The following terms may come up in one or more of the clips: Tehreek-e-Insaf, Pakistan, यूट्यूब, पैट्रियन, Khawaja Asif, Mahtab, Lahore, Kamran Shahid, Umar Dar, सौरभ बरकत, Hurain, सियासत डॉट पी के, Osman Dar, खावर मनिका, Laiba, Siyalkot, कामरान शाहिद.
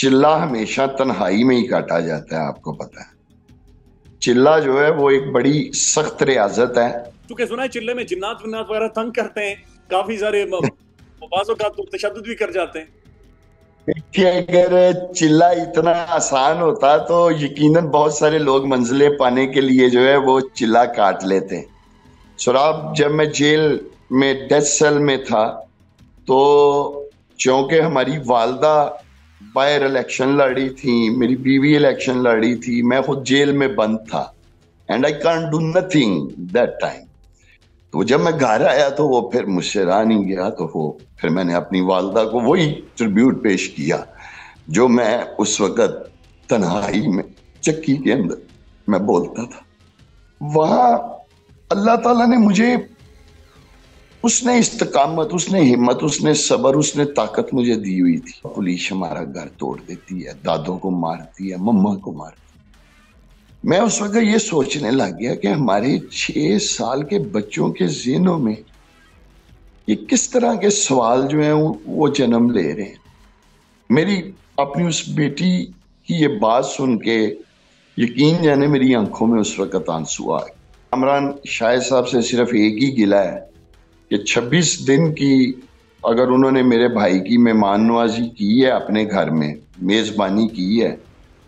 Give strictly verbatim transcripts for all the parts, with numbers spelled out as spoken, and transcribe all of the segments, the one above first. चिल्ला हमेशा तन्हाई में ही काटा जाता है, आपको पता है। चिल्ला जो है वो एक बड़ी सख्त रियाजत है, क्योंकि सुना है चिल्ले में जिन्नात विन्नात वगैरह तंग करते हैं, काफी सारे बाजों का तो तशद्दुद भी कर जाते हैं। देखिए, अगर चिल्ला इतना आसान होता तो यकीनन बहुत सारे लोग मंजिले पाने के लिए जो है वो चिल्ला काट लेते हैं। सुराब, जब मैं जेल में डेथ सेल में था तो चूँकि हमारी वालदा बायर इलेक्शन लड़ी थी, मेरी बीवी इलेक्शन लड़ी थी, मैं खुद जेल में बंद था, and I can't do nothing that time. तो जब मैं घर आया तो वो फिर मुझसे रहा नहीं गया, तो वो फिर मैंने अपनी वालदा को वही ट्रिब्यूट पेश किया जो मैं उस वक़्त तन्हाई में चक्की के अंदर मैं बोलता था। वहाँ अल्लाह ताला ने मुझे, उसने इस्तकामत, उसने हिम्मत, उसने सब्र, उसने ताकत मुझे दी हुई थी। पुलिस हमारा घर तोड़ देती है, दादों को मारती है, मम्मा को मारती है। मैं उस वक्त ये सोचने लग गया कि हमारे छः साल के बच्चों के ज़हनों में ये किस तरह के सवाल जो हैं वो जन्म ले रहे हैं। मेरी अपनी उस बेटी की ये बात सुन के यकीन जाने मेरी आंखों में उस वक़्त आंसू आ गए। कामरान शाहिद साहब से सिर्फ एक ही गिला है कि छब्बीस दिन की अगर उन्होंने मेरे भाई की मेहमान नवाजी की है, अपने घर में मेज़बानी की है,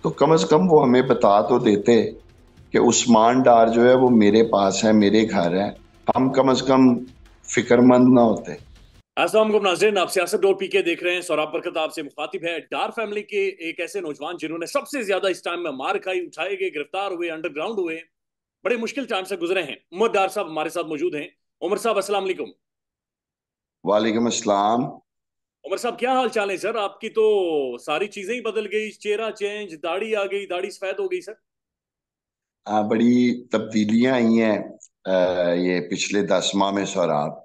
तो कम से कम वो हमें बता तो देते कि उस्मान डार जो है वो मेरे पास है, मेरे घर है, हम कम से कम फिक्रमंद ना होते। अस्सलाम वालेकुम नाज़रीन, आप सियासत डॉट पी के देख रहे हैं। सौरभ बरकत आपसे मुखातिब है। डार फैमिली के एक ऐसे नौजवान जिन्होंने सबसे ज्यादा इस टाइम में मार खाई, उठाए गए, गिरफ्तार हुए, अंडरग्राउंड हुए, बड़े मुश्किल टाइम से गुजरे हैं। उमर डार साहब हमारे साथ मौजूद हैं। उमर साहब अस्सलाम वालेकुम। वालेकुम अस्सलाम। उमर साहब क्या हाल चाल है सर? आपकी तो सारी चीजें ही बदल गई, चेहरा चेंज, दाढ़ी आ गई, दाढ़ी सफेद हो गई सर। हाँ, बड़ी तब्दीलियां आई हैं ये पिछले दस माह में सौराब।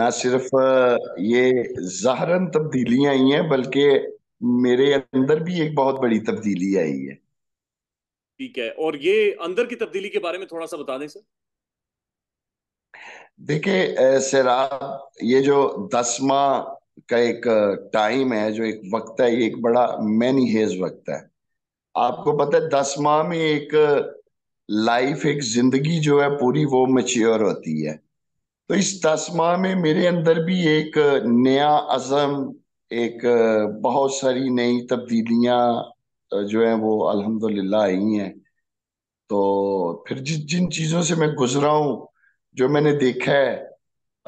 ना सिर्फ ये ज़ाहरन तब्दीलियां आई हैं बल्कि मेरे अंदर भी एक बहुत बड़ी तब्दीली आई है। ठीक है, और ये अंदर की तब्दीली के बारे में थोड़ा सा बता दें सर। देखिये सराब, ये जो दस माह का एक टाइम है, जो एक वक्त है, ये एक बड़ा मैनी हेज वक्त है। आपको पता है दस माह में एक लाइफ, एक जिंदगी जो है पूरी वो मैच्योर होती है। तो इस दस माह में मेरे अंदर भी एक नया अज़म, एक बहुत सारी नई तब्दीलियां जो है वो अल्हम्दुलिल्लाह आई हैं। तो फिर जिस जिन चीज़ों से मैं गुजरा हूँ, जो मैंने देखा है,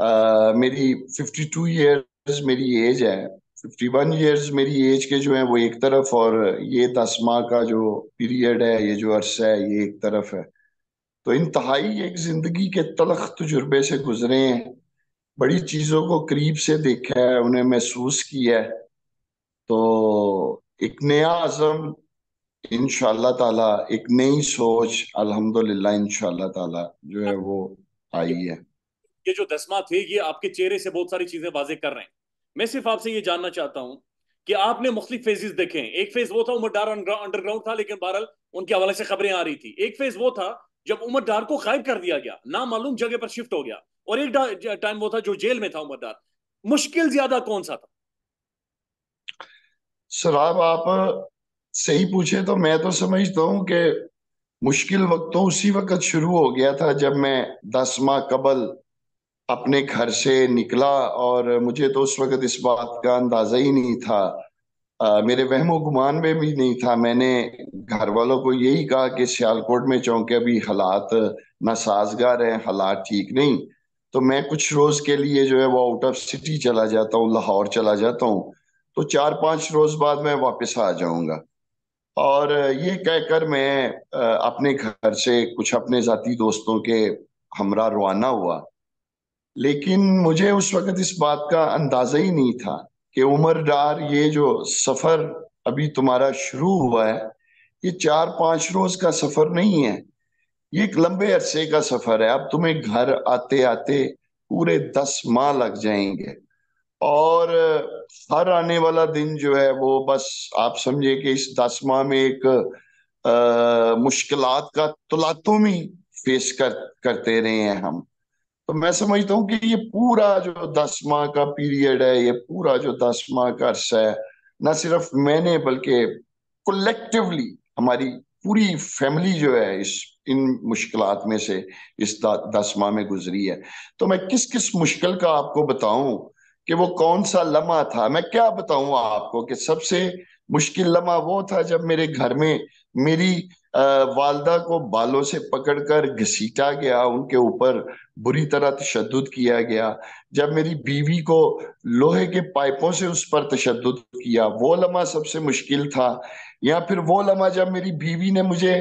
आ, मेरी फिफ्टी टू ईयर्स मेरी एज है, फिफ्टी वन ईयर्स मेरी एज के जो है वो एक तरफ, और ये दस माह का जो पीरियड है, ये जो अरसा है, ये एक तरफ है। तो इंतहाई एक ज़िंदगी के तलख तजुर्बे से गुजरे हैं, बड़ी चीज़ों को करीब से देखा है, उन्हें महसूस किया है। तो एक नया आज़म इंशाअल्लाह ताला, एक नई सोच अल्हम्दुलिल्लाह इंशाअल्लाह ताला जो है वो आई है। ये जो दस माह थे, ये आपके चेहरे से बहुत सारी चीज़ें वाजे कर रहे हैं। मैं सिर्फ आपसे ये जानना चाहता हूँ कि आपने मुख्तलिफ फेजेस देखे हैं। एक फेज वो था, उमर डार अंडरग्राउंड था, लेकिन बहरहाल उनके हवाले से खबरें आ रही थी। एक फेज वो था जब उमर डार को गायब कर दिया गया, ना मालूम जगह पर शिफ्ट हो गया, और एक टाइम वो था जो जेल में था उमर डार। मुश्किल ज्यादा कौन सा था सराब? आप सही पूछे तो मैं तो समझता हूँ कि मुश्किल वक्त तो उसी वक्त शुरू हो गया था जब मैं दस माह कबल अपने घर से निकला, और मुझे तो उस वक़्त इस बात का अंदाज़ा ही नहीं था, आ, मेरे वहमो गुमान में भी नहीं था। मैंने घर वालों को यही कहा कि सियालकोट में चूँकि अभी हालात नासाजगार हैं, हालात ठीक नहीं, तो मैं कुछ रोज़ के लिए जो है वो आउट ऑफ सिटी चला जाता हूँ, लाहौर चला जाता हूँ, तो चार पाँच रोज़ बाद मैं वापस आ जाऊँगा। और ये कहकर मैं अपने घर से कुछ अपने ज़ाती दोस्तों के हमरा रवाना हुआ, लेकिन मुझे उस वक़्त इस बात का अंदाज़ा ही नहीं था कि उमर डार, ये जो सफ़र अभी तुम्हारा शुरू हुआ है, ये चार पाँच रोज़ का सफ़र नहीं है, ये एक लंबे अरसे का सफ़र है। अब तुम्हें घर आते आते पूरे दस माह लग जाएंगे, और हर आने वाला दिन जो है वो बस आप समझे कि इस दस माह में एक आ, मुश्किलात का तुलातुम ही फेस कर करते रहे हैं हम। तो मैं समझता हूँ कि ये पूरा जो दस माह का पीरियड है, ये पूरा जो दस माह का अरसा है, न सिर्फ मैंने बल्कि कलेक्टिवली हमारी पूरी फैमिली जो है इस इन मुश्किलात में से इस दा, दस माह में गुजरी है। तो मैं किस किस मुश्किल का आपको बताऊं कि वो कौन सा लम्हा था। मैं क्या बताऊं आपको कि सबसे मुश्किल लम्हा वो था जब मेरे घर में मेरी वालदा को बालों से पकड़कर घसीटा गया, उनके ऊपर बुरी तरह तशद्दुद किया गया। जब मेरी बीवी को लोहे के पाइपों से उस पर तशद्दुद किया, वो लम्हा सबसे मुश्किल था। या फिर वो लम्हा जब मेरी बीवी ने मुझे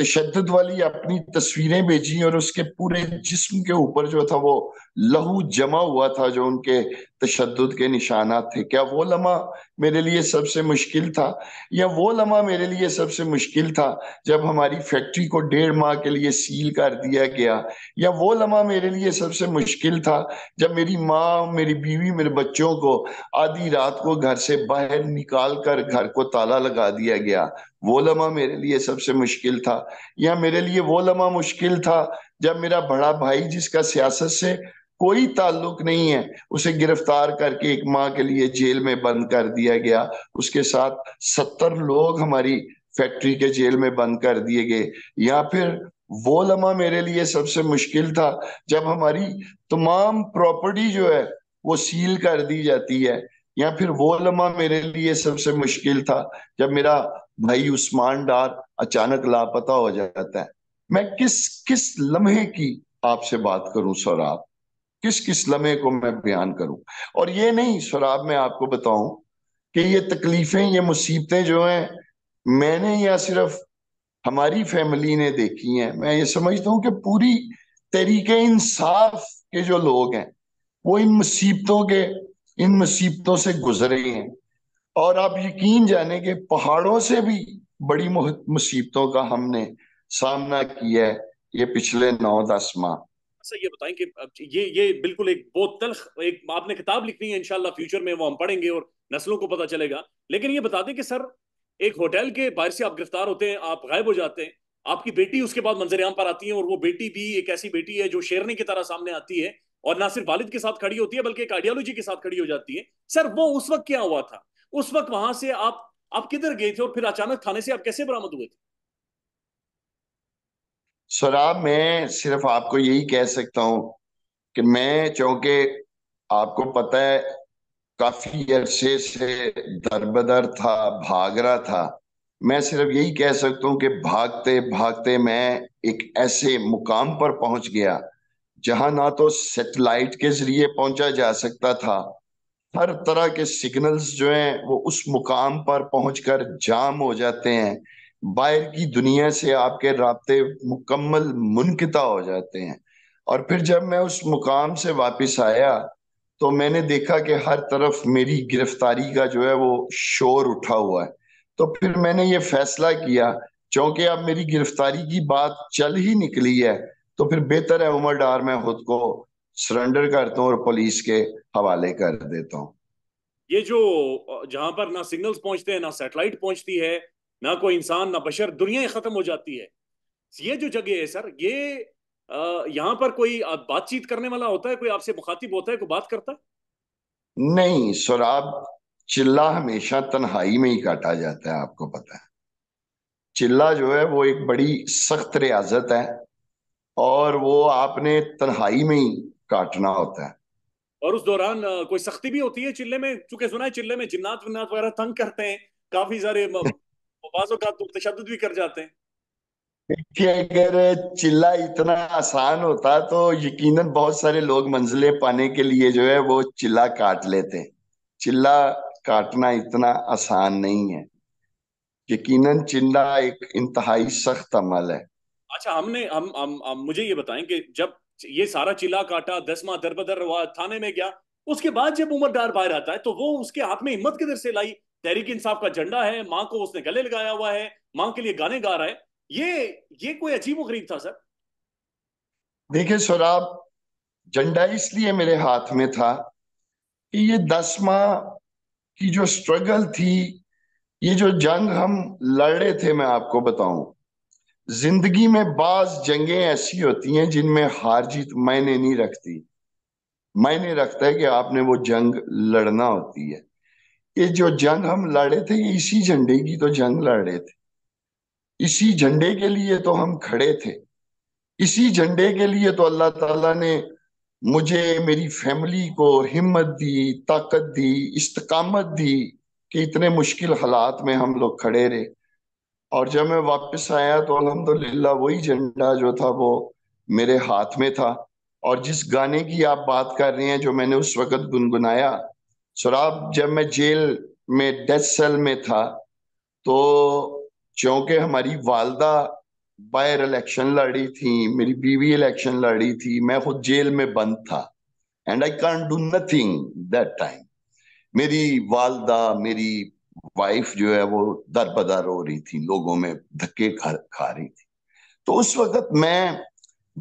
तशद्दुद वाली अपनी तस्वीरें भेजी और उसके पूरे जिस्म के ऊपर जो था वो लहू जमा हुआ था जो उनके तशद्दुद के निशानात थे। क्या वो लम्हा मेरे लिए सबसे मुश्किल था? या वो लम्हा मेरे लिए सबसे मुश्किल था जब हमारी फैक्ट्री को डेढ़ माह के लिए सील कर दिया गया? या वो लम्हा मेरे लिए सबसे मुश्किल था जब मेरी माँ, मेरी बीवी, मेरे बच्चों को आधी रात को घर से बाहर निकाल कर घर को ताला लगा दिया गया? वो लम्हा मेरे लिए सबसे मुश्किल था। या मेरे लिए वो लम्हा मुश्किल था जब मेरा बड़ा भाई, जिसका सियासत से कोई ताल्लुक नहीं है, उसे गिरफ्तार करके एक माह के लिए जेल में बंद कर दिया गया। उसके साथ सत्तर लोग हमारी फैक्ट्री के जेल में बंद कर दिए गए। या फिर वो लम्हा मेरे लिए सबसे मुश्किल था जब हमारी तमाम प्रॉपर्टी जो है वो सील कर दी जाती है। या फिर वो लम्हा मेरे लिए सबसे मुश्किल था जब मेरा भाई उस्मान डार अचानक लापता हो जाता है। मैं किस किस लम्हे की आपसे बात करूं सौराब, किस किस लम्हे को मैं बयान करूं? और ये नहीं सौराब, मैं आपको बताऊं कि ये तकलीफें, ये मुसीबतें जो हैं मैंने या सिर्फ हमारी फैमिली ने देखी हैं। मैं ये समझता हूँ कि पूरी तहरीके इंसाफ के जो लोग हैं वो इन मुसीबतों के इन मुसीबतों से गुजरे हैं। और आप यकीन जाने कि पहाड़ों से भी बड़ी मुसीबतों का हमने सामना किया है ये पिछले नौ दस माह। सर ये बताएं कि ये ये बिल्कुल एक बहुत तल्ख, एक आपने किताब लिखनी है, इंशाल्लाह फ्यूचर में वो हम पढ़ेंगे और नस्लों को पता चलेगा। लेकिन ये बता दें कि सर, एक होटल के बाहर से आप गिरफ्तार होते हैं, आप गायब हो जाते हैं, आपकी बेटी उसके बाद मंजरेआम पर आती है और वो बेटी भी एक ऐसी बेटी है जो शेरनी की तरह सामने आती है और ना सिर्फ वालिद के साथ खड़ी होती है बल्कि एक आइडियोलॉजी के साथ खड़ी हो जाती है। सर वो उस वक्त क्या हुआ था? उस वक्त वहां से आप आप किधर गए थे और फिर अचानक थाने से आप कैसे बरामद हुए थे? सराब, मैं सिर्फ आपको यही कह सकता हूं कि मैं, चूंकि आपको पता है काफी अरसे से दरबदर था, भाग रहा था, मैं सिर्फ यही कह सकता हूं कि भागते भागते मैं एक ऐसे मुकाम पर पहुंच गया जहां ना तो सैटेलाइट के जरिए पहुंचा जा सकता था। हर तरह के सिग्नल्स जो हैं वो उस मुकाम पर पहुंचकर जाम हो जाते हैं, बाहर की दुनिया से आपके राब्ते मुकम्मल मुनक़ता हो जाते हैं। और फिर जब मैं उस मुकाम से वापस आया तो मैंने देखा कि हर तरफ मेरी गिरफ्तारी का जो है वो शोर उठा हुआ है। तो फिर मैंने ये फैसला किया, चूंकि अब मेरी गिरफ्तारी की बात चल ही निकली है तो फिर बेहतर है उमर डार मैं खुद को सरेंडर करता हूँ और पुलिस के हवाले कर देता हूँ। ये जो जहां पर ना सिग्नल्स पहुंचते हैं, ना सैटेलाइट पहुंचती है, ना कोई इंसान, ना बशर, दुनिया खत्म हो जाती है। ये जो जगह है सर, ये यहाँ पर कोई बातचीत करने वाला होता है, कोई आपसे मुखातिब होता है, कोई बात करता है? नहीं सराब, चिल्ला हमेशा तन्हाई में ही काटा जाता है। आपको पता है चिल्ला जो है वो एक बड़ी सख्त रियाजत है और वो आपने तन्हाई में ही काटना होता है। और उस दौरान कोई सख्ती भी होती है चिल्ले में? चूंकि सुना है चिल्ले में जिन्नात विन्नात वगैरह तंग करते हैं, काफी सारे बाजों का तशद्दुद भी कर जाते हैं। देखिए, अगर चिल्ला इतना आसान होता तो यकीनन बहुत सारे लोग मंजिले पाने के लिए जो है वो चिल्ला काट लेते। चिल्ला काटना इतना आसान नहीं है, यकीनन चिल्ला एक इंतहाई सख्त अमल है। अच्छा, हमने हम, हम, हम मुझे ये बताएं कि जब ये सारा चिल्ला काटा, दस माह दरबदर हुआ, थाने में गया, उसके बाद जब उमर डार बाहर आता है तो वो उसके हाथ में हिम्मत किधर से लाई? तहरीक इंसाफ का झंडा है, माँ को उसने गले लगाया हुआ है, माँ के लिए गाने गा रहा है, ये ये कोई अजीबोगरीब था सर। देखिये सौराब, झंडा इसलिए मेरे हाथ में था कि ये दस माह की जो स्ट्रगल थी, ये जो जंग हम लड़ रहे थे, मैं आपको बताऊं जिंदगी में बाज जंगें ऐसी होती हैं जिनमें हार जीत मायने नहीं रखती, मायने रखता है कि आपने वो जंग लड़ना होती है। कि जो जंग हम लड़े थे इसी झंडे की तो जंग लड़ रहे थे, इसी झंडे के लिए तो हम खड़े थे, इसी झंडे के लिए तो अल्लाह ताला ने मुझे, मेरी फैमिली को हिम्मत दी, ताकत दी, इस्तकामत दी कि इतने मुश्किल हालात में हम लोग खड़े रहे। और जब मैं वापस आया तो अल्हम्दुलिल्लाह वही झंडा जो था वो मेरे हाथ में था। और जिस गाने की आप बात कर रहे हैं जो मैंने उस वक़्त गुनगुनाया, सराब, जब मैं जेल में डेथ सेल में था तो चूँकि हमारी वालदा बायर इलेक्शन लड़ी थी, मेरी बीवी इलेक्शन लड़ी थी, मैं खुद जेल में बंद था, and I can't do nothing that time. मेरी वालदा, मेरी वाइफ जो है वो दर बदर हो रही थी, लोगों में धक्के खा खा रही थी। तो उस वक़्त मैं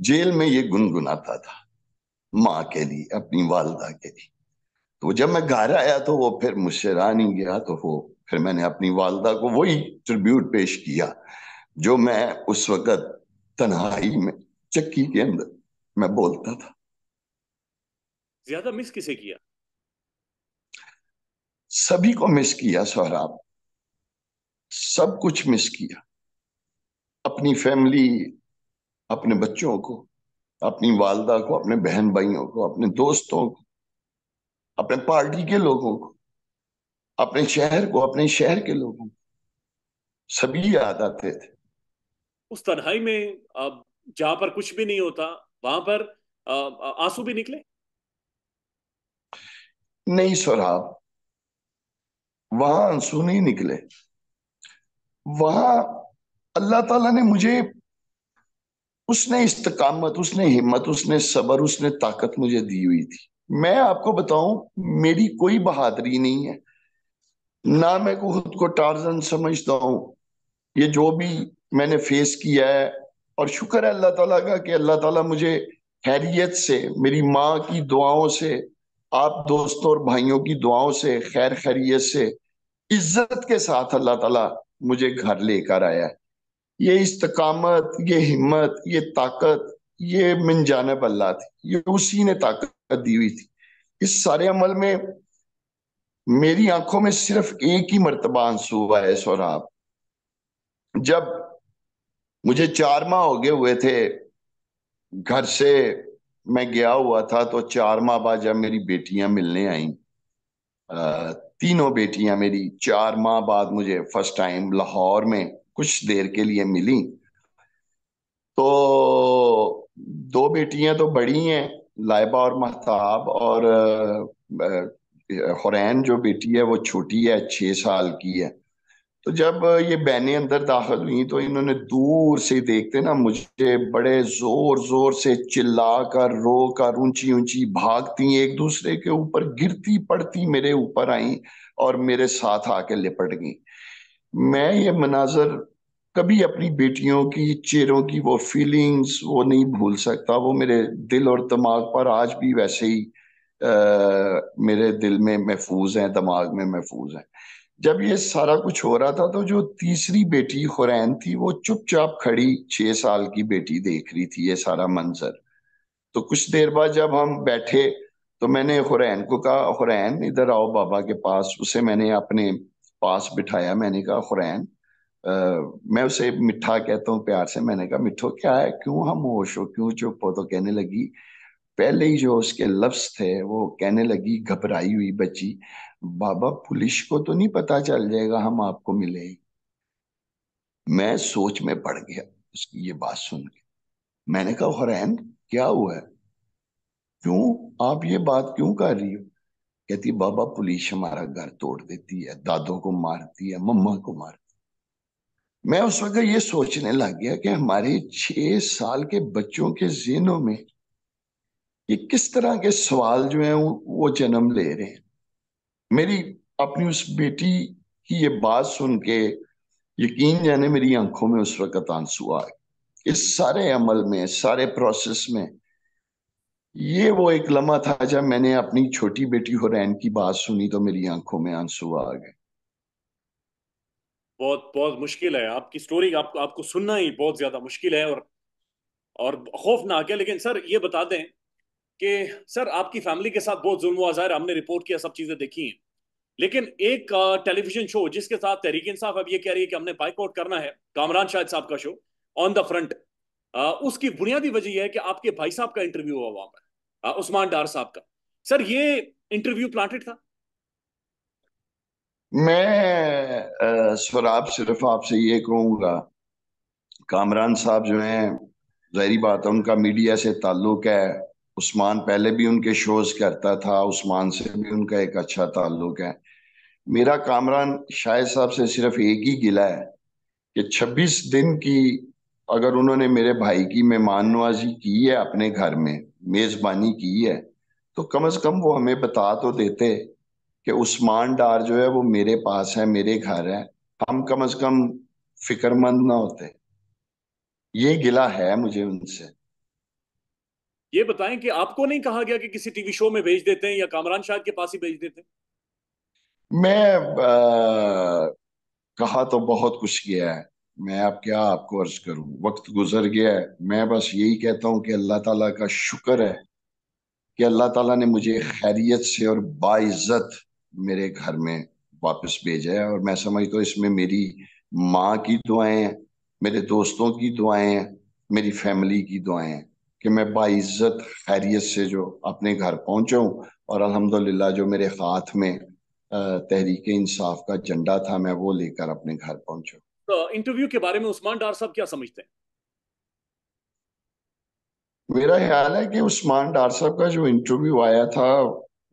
जेल में ये गुनगुनाता था माँ के लिए, अपनी वालदा के लिए। तो जब मैं घर आया तो वो फिर मुझसे रहा नहीं गया, तो वो फिर मैंने अपनी वालदा को वही ट्रिब्यूट पेश किया जो मैं उस वक़्त तन्हाई में चक्की के अंदर मैं बोलता था। ज्यादा मिस किसे किया? सभी को मिस किया सोहराब, सब कुछ मिस किया, अपनी फैमिली, अपने बच्चों को, अपनी वालदा को, अपने बहन भाइयों को, अपने दोस्तों को, अपने पार्टी के लोगों को, अपने शहर को, अपने शहर के लोगों को, सभी याद आते थे। उस तन्हाई में अब जहां पर कुछ भी नहीं होता वहां पर आंसू भी निकले? नहीं सोहराब, वहां आंसू नहीं निकले। वहां अल्लाह ताला ने मुझे, उसने इस्तकामत, उसने हिम्मत, उसने सबर, उसने ताकत मुझे दी हुई थी। मैं आपको बताऊं, मेरी कोई बहादुरी नहीं है, ना मैं खुद को टार्जन समझता हूं। ये जो भी मैंने फेस किया है, और शुक्र है अल्लाह ताला का कि अल्लाह ताला मुझे खैरियत से, मेरी माँ की दुआओं से, आप दोस्तों और भाइयों की दुआओं से, खैर खैरियत से, इज्जत के साथ अल्लाह ताला मुझे घर लेकर आया। ये इस्तकामत, ये हिम्मत, ये ताकत, ये मिन जानिब अल्लाह थी, ये उसी ने ताकत दी हुई थी। इस सारे अमल में मेरी आंखों में सिर्फ एक ही मरतबा आंसू हुआ है सोहराब। जब मुझे चार माह हो गए हुए थे घर से मैं गया हुआ था, तो चार माह बाद जब मेरी बेटियां मिलने आई, तीनों बेटियां मेरी चार माह बाद मुझे फर्स्ट टाइम लाहौर में कुछ देर के लिए मिली। तो दो बेटियां तो बड़ी हैं, लाइबा और महताब, और हुरैन जो बेटी है वो छोटी है, छः साल की है। तो जब ये बहनें अंदर दाखिल हुई तो इन्होंने दूर से देखते ना मुझे बड़े जोर जोर से चिल्ला कर, रो कर, ऊंची ऊंची भागती, एक दूसरे के ऊपर गिरती पड़ती मेरे ऊपर आई और मेरे साथ आके लिपट गई। मैं ये मनाजर कभी अपनी बेटियों की चेहरों की वो फीलिंग्स वो नहीं भूल सकता। वो मेरे दिल और दिमाग पर आज भी वैसे ही आ, मेरे दिल में महफूज है, दिमाग में महफूज है। जब ये सारा कुछ हो रहा था तो जो तीसरी बेटी हुरैन थी वो चुपचाप खड़ी छह साल की बेटी देख रही थी ये सारा मंजर। तो कुछ देर बाद जब हम बैठे तो मैंने हुरैन को कहा, हुरैन इधर आओ बाबा के पास। उसे मैंने अपने पास बिठाया, मैंने कहा हुरैन, मैं उसे मिठा कहता हूँ प्यार से, मैंने कहा मिठो क्या है, क्यों खामोश हो, क्यों चुप हो? तो कहने लगी, पहले ही जो उसके लफ्ज थे वो कहने लगी घबराई हुई बच्ची, बाबा पुलिस को तो नहीं पता चल जाएगा हम आपको मिले? मैं सोच में पड़ गया उसकी ये बात सुन के। मैंने कहा हुरैन क्या हुआ है, क्यों आप ये बात क्यों कर रही हो? कहती बाबा पुलिस हमारा घर तोड़ देती है, दादों को मारती है, मम्मा को मारती है। मैं उस वक्त ये सोचने लग गया कि हमारे छह साल के बच्चों के ज़हनों में ये किस तरह के सवाल जो हैं वो जन्म ले रहे हैं। मेरी अपनी उस बेटी की ये बात सुन के यकीन जाने मेरी आंखों में उस वक़्त आंसू आ गए। इस सारे अमल में, सारे प्रोसेस में ये वो एक लम्हा था जब मैंने अपनी छोटी बेटी हुरैन की बात सुनी तो मेरी आंखों में आंसू आ गए। बहुत बहुत मुश्किल है आपकी स्टोरी, आप, आपको सुनना ही बहुत ज्यादा मुश्किल है और और खौफनाक है। लेकिन सर ये बता दें कि सर आपकी फैमिली के साथ बहुत जुल्म हुआ, हमने रिपोर्ट किया, सब चीजें देखी हैं, लेकिन एक टेलीविजन शो जिसके साथ तहरीक इंसाफ अब ये कह रही है कि हमने बाइकआउट करना है, कामरान शाहिद साहब का शो ऑन द फ्रंट, उसकी बुनियादी वजह है कि आपके भाई साहब का इंटरव्यू हुआ वहां पर, उस्मान डार साहब का। सर, ये इंटरव्यू प्लांटेड था? मैं स्वराब सिर्फ आपसे ये कहूंगा, कामरान साहब जो हैं जाहिर बात है उनका मीडिया से ताल्लुक है, उस्मान पहले भी उनके शोज करता था, उस्मान से भी उनका एक अच्छा ताल्लुक है। मेरा कामरान शाहिद साहब से सिर्फ एक ही गिला है कि छब्बीस दिन की अगर उन्होंने मेरे भाई की मेहमान नवाजी की है, अपने घर में मेजबानी की है, तो कम से कम वो हमें बता तो देते कि उस्मान डार जो है वो मेरे पास है, मेरे घर है, हम कम से कम फिक्रमंद ना होते। ये गिला है मुझे उनसे। ये बताएं कि आपको नहीं कहा गया कि किसी टीवी शो में भेज देते हैं या कामरान शाह के पास ही भेज देते हैं? मैं आ, कहा तो बहुत कुछ किया है, मैं आप क्या आपको अर्ज करूं, वक्त गुजर गया है। मैं बस यही कहता हूं कि अल्लाह ताला का शुक्र है कि अल्लाह ताला ने मुझे खैरियत से और बाइज्जत मेरे घर में वापस भेजा है, और मैं समझता हूँ इसमें मेरी माँ की दुआएं, मेरे दोस्तों की दुआएं, मेरी फैमिली की दुआएं कि मैं बाइज्जत खैरियत से जो अपने घर पहुंचा हूँ। और अल्हम्दुलिल्लाह जो मेरे हाथ में तहरीक इंसाफ का झंडा था मैं वो लेकर अपने घर पहुंचा। तो इंटरव्यू के बारे में उस्मान डार साहब क्या समझते हैं? मेरा ख्याल है कि उस्मान डार साहब का जो इंटरव्यू आया था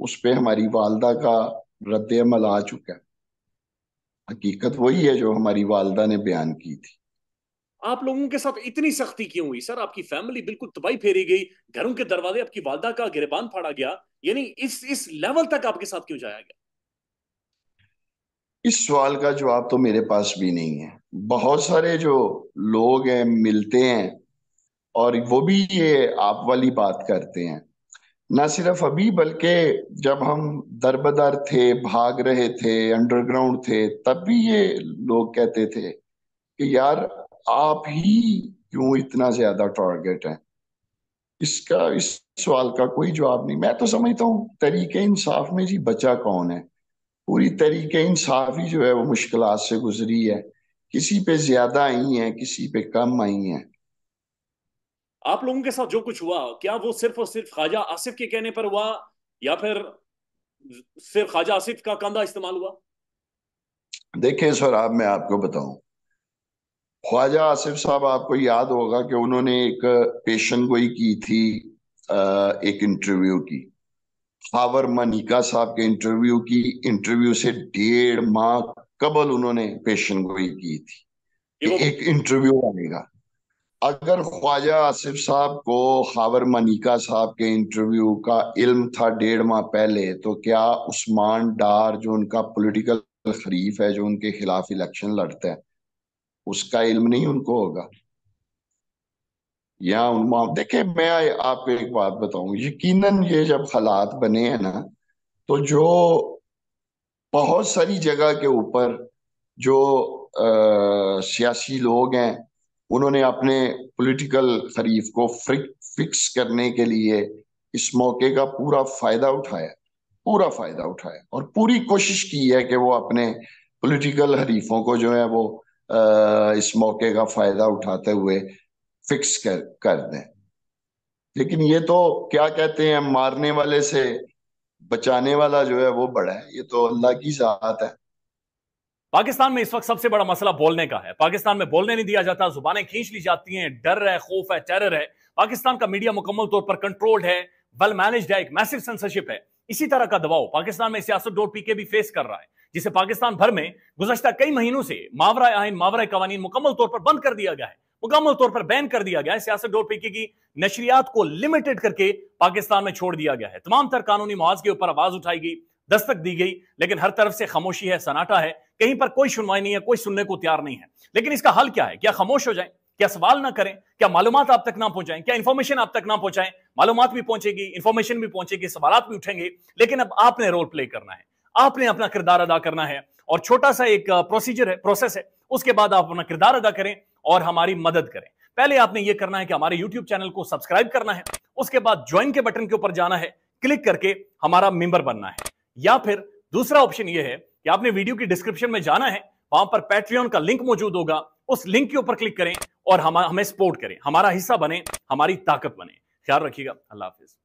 उस पर हमारी वालदा का रद्द अमल आ चुका है, हकीकत वही है जो हमारी वालदा ने बयान की थी। आप लोगों के साथ इतनी सख्ती क्यों हुई सर? आपकी फैमिली बिल्कुल तबाही फेरी गई, घरों के दरवाजे आपकी वालदा का गिरबान फाड़ा गया, यानी इस इस लेवल तक आपके साथ क्यों जाया गया? इस सवाल का जवाब तो मेरे पास भी नहीं है। बहुत सारे जो लोग हैं मिलते हैं और वो भी ये आप वाली बात करते हैं, ना सिर्फ अभी बल्कि जब हम दरबदर थे, भाग रहे थे, अंडरग्राउंड थे, तब भी ये लोग कहते थे कि यार आप ही क्यों इतना ज्यादा टारगेट है। इसका इस सवाल का कोई जवाब नहीं। मैं तो समझता हूँ तरीके इंसाफ में जी बचा कौन है, पूरी तरीके इंसाफ ही जो है वो मुश्किलात से गुजरी है, किसी पे ज्यादा आई है, किसी पे कम आई है। आप लोगों के साथ जो कुछ हुआ क्या वो सिर्फ और सिर्फ ख्वाजा आसिफ के कहने पर हुआ या फिर सिर्फ ख्वाजा आसिफ का कंधा इस्तेमाल हुआ? देखें सर, आप मैं आपको बताऊं, ख्वाजा आसिफ साहब आपको याद होगा कि उन्होंने एक पेशन गोई की थी एक इंटरव्यू की, खावर मनिका साहब के इंटरव्यू की, इंटरव्यू से डेढ़ माह कबल उन्होंने पेशन गोई की थी एक इंटरव्यू आएगा। अगर ख्वाजा आसिफ साहब को खावर मनिका साहब के इंटरव्यू का इल्म था डेढ़ माह पहले, तो क्या उस्मान डार जो उनका पॉलिटिकल खरीफ है, जो उनके खिलाफ इलेक्शन लड़ता है, उसका इल्म नहीं उनको होगा? या उन देखे मैं आपको एक बात बताऊं, यकीनन ये जब हालात बने हैं ना तो जो बहुत सारी जगह के ऊपर जो आ, सियासी लोग हैं उन्होंने अपने पॉलिटिकल खरीफ को फिक्स करने के लिए इस मौके का पूरा फायदा उठाया, पूरा फायदा उठाया और पूरी कोशिश की है कि वो अपने पॉलिटिकल हरीफों को जो है वो आ, इस मौके का फायदा उठाते हुए फिक्स कर कर दें। लेकिन ये तो क्या कहते हैं, मारने वाले से बचाने वाला जो है वो बड़ा है, ये तो अल्लाह की जात है। पाकिस्तान में इस वक्त सबसे बड़ा मसला बोलने का है। पाकिस्तान में बोलने नहीं दिया जाता, जुबानें खींच ली जाती हैं, डर है, खौफ है, टेरर है। पाकिस्तान का मीडिया मुकम्मल तौर पर कंट्रोल्ड है, वेल मैनेज्ड है, एक मैसिव सेंसरशिप है। इसी तरह का दबाव पाकिस्तान में सियासत.पी के भी फेस कर रहा है, जिसे पाकिस्तान भर में गुज़श्ता कई महीनों से मावरा आइन, मावरा कवानीन मुकम्मल तौर पर बंद कर दिया गया है, मुकम्मल तौर पर बैन कर दिया गया है। सियासत.पी के की नशरियात को लिमिटेड करके पाकिस्तान में छोड़ दिया गया है। तमाम तर कानूनी मुआवजे के ऊपर आवाज उठाई गई, दस्तक दी गई, लेकिन हर तरफ से खामोशी है, सन्नाटा है, कहीं पर कोई सुनवाई नहीं है, कोई सुनने को तैयार नहीं है। लेकिन इसका हल क्या है? क्या खामोश हो जाए? क्या सवाल ना करें? क्या मालूमात आप तक ना पहुंचाएं? क्या इन्फॉर्मेशन आप तक ना पहुंचाएं? मालूमात भी पहुंचेगी, इन्फॉर्मेशन भी पहुंचेगी, सवाल भी उठेंगे, लेकिन अब आपने रोल प्ले करना है, आपने अपना किरदार अदा करना है। और छोटा सा एक प्रोसीजर है, प्रोसेस है, उसके बाद आप अपना किरदार अदा करें और हमारी मदद करें। पहले आपने ये करना है कि हमारे यूट्यूब चैनल को सब्सक्राइब करना है, उसके बाद ज्वाइन के बटन के ऊपर जाना है, क्लिक करके हमारा मेंबर बनना है, या फिर दूसरा ऑप्शन यह है कि आपने वीडियो की डिस्क्रिप्शन में जाना है, वहां पर पैट्रियन का लिंक मौजूद होगा, उस लिंक के ऊपर क्लिक करें और हम हमें सपोर्ट करें, हमारा हिस्सा बने, हमारी ताकत बने। ख्याल रखिएगा, अल्लाह हाफिज।